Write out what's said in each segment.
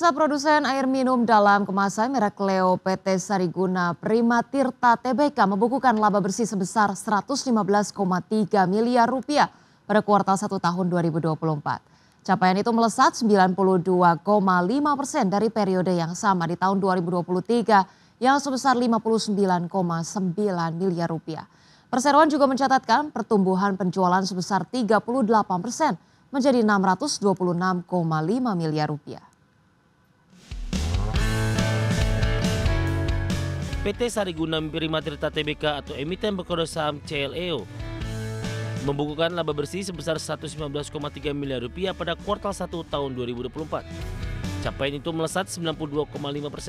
Pemirsa, produsen air minum dalam kemasan merek Cleo PT Sariguna Prima Tirta TBK membukukan laba bersih sebesar 115,3 miliar rupiah pada kuartal 1 tahun 2024. Capaian itu melesat 92,5% dari periode yang sama di tahun 2023 yang sebesar 59,9 miliar rupiah. Perseroan juga mencatatkan pertumbuhan penjualan sebesar 38% menjadi 626,5 miliar rupiah. PT Sariguna Prima Tirta TBK atau emiten berkode saham CLEO membukukan laba bersih sebesar 115,3 miliar rupiah pada kuartal 1 tahun 2024. Capaian itu melesat 92,5%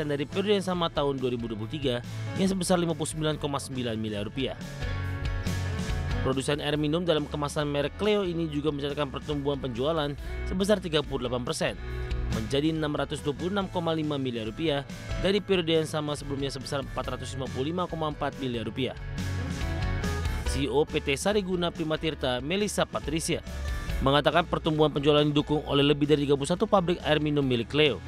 dari periode yang sama tahun 2023 yang sebesar 59,9 miliar rupiah. Produsen air minum dalam kemasan merek Cleo ini juga mencatatkan pertumbuhan penjualan sebesar 38%. Menjadi 626,5 miliar rupiah dari periode yang sama sebelumnya sebesar 455,4 miliar rupiah. CEO PT Sariguna Prima Tirta, Melissa Patricia, mengatakan pertumbuhan penjualan didukung oleh lebih dari 31 pabrik air minum milik Cleo.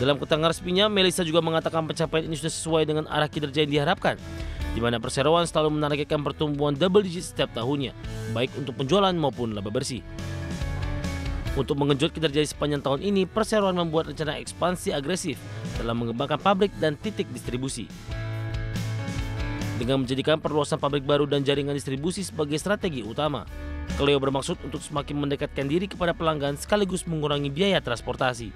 Dalam keterangan resminya, Melissa juga mengatakan pencapaian ini sudah sesuai dengan arah kinerja yang diharapkan, di mana perseroan selalu menargetkan pertumbuhan double digit setiap tahunnya, baik untuk penjualan maupun laba bersih. Untuk mengejut kinerja sepanjang tahun ini, perseroan membuat rencana ekspansi agresif dalam mengembangkan pabrik dan titik distribusi. Dengan menjadikan perluasan pabrik baru dan jaringan distribusi sebagai strategi utama, Cleo bermaksud untuk semakin mendekatkan diri kepada pelanggan sekaligus mengurangi biaya transportasi.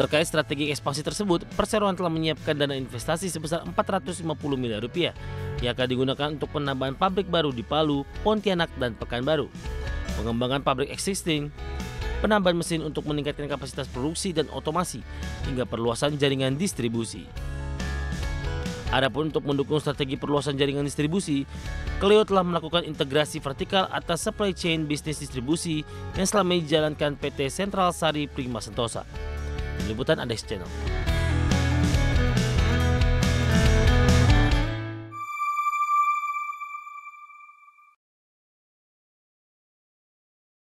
Terkait strategi ekspansi tersebut, perseroan telah menyiapkan dana investasi sebesar 450 miliar rupiah yang akan digunakan untuk penambahan pabrik baru di Palu, Pontianak, dan Pekanbaru, pengembangan pabrik existing, penambahan mesin untuk meningkatkan kapasitas produksi dan otomasi, hingga perluasan jaringan distribusi. Adapun untuk mendukung strategi perluasan jaringan distribusi, Cleo telah melakukan integrasi vertikal atas supply chain bisnis distribusi yang selama ini dijalankan PT Sentral Sari Prima Sentosa. Liputan IDX Channel.